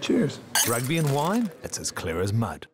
Cheers. Rugby and wine, it's as clear as mud.